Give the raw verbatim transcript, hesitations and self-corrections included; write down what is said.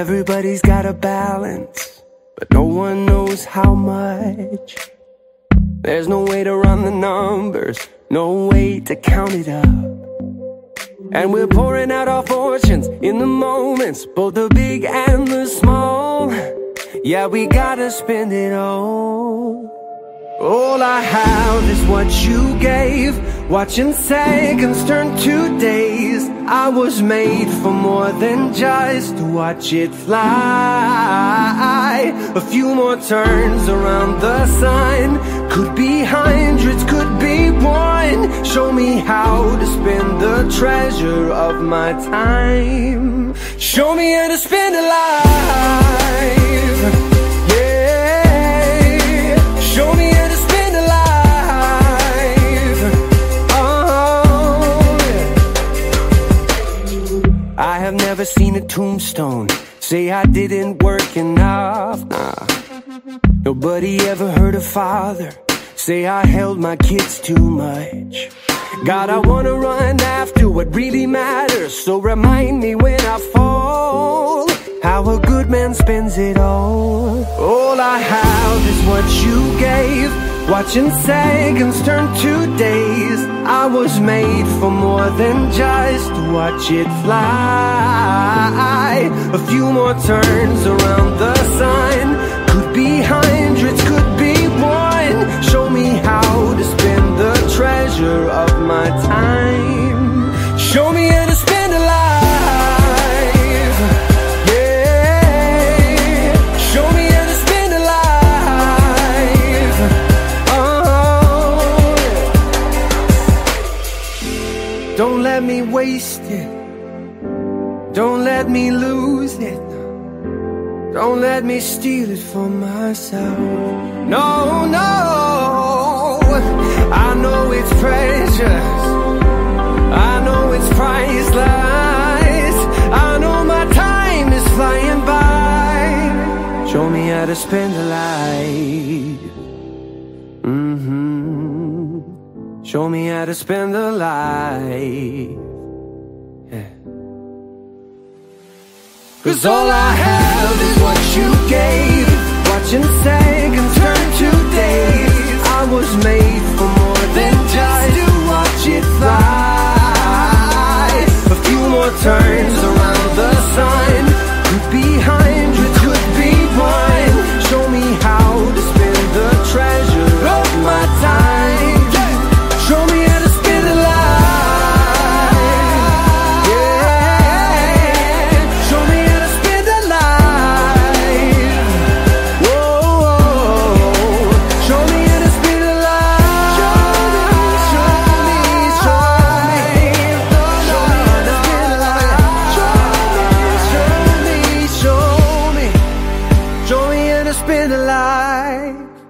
Everybody's got a balance, but no one knows how much. There's no way to run the numbers, no way to count it up. And we're pouring out our fortunes in the moments, both the big and the small. Yeah, we gotta spend it all. All I have is what you gave, watching seconds turn to days. I was made for more than just to watch it fly. A few more turns around the sun, could be hundreds, could be one. Show me how to spend the treasure of my time. Show me how to spend a life. Yeah, show me. I have never seen a tombstone say I didn't work enough, nah. Nobody ever heard a father say I held my kids too much. God, I wanna run after what really matters, so remind me when I fall how a good man spends it all. All I have is what you gave, watching seconds turn to days. I was made for more than just to watch it fly. A few more turns around the sun, could be hundreds, could be one. Show me how to spend the treasure of my time. Show me how to spend a life. Yeah, show me how to spend a life. Don't let me waste it, don't let me lose it, don't let me steal it for myself. No, no, I know it's precious, I know it's priceless, I know my time is flying by. Show me how to spend a life. Mm-hmm. Show me how to spend the life, yeah. Cause all I have is what you gave, watching seconds turn to days. I was made for more than just to watch it fly. A few more turns around the sun, could be hundreds, could be one. Show me how to spend the treasure of my time. Show me how to spend a life. Yeah, show me how to spend a life. Whoa, show me how to spend a life. Show me, show me, show me, show me how to spend a life. Show me, show me, show me, show me how to spend a life.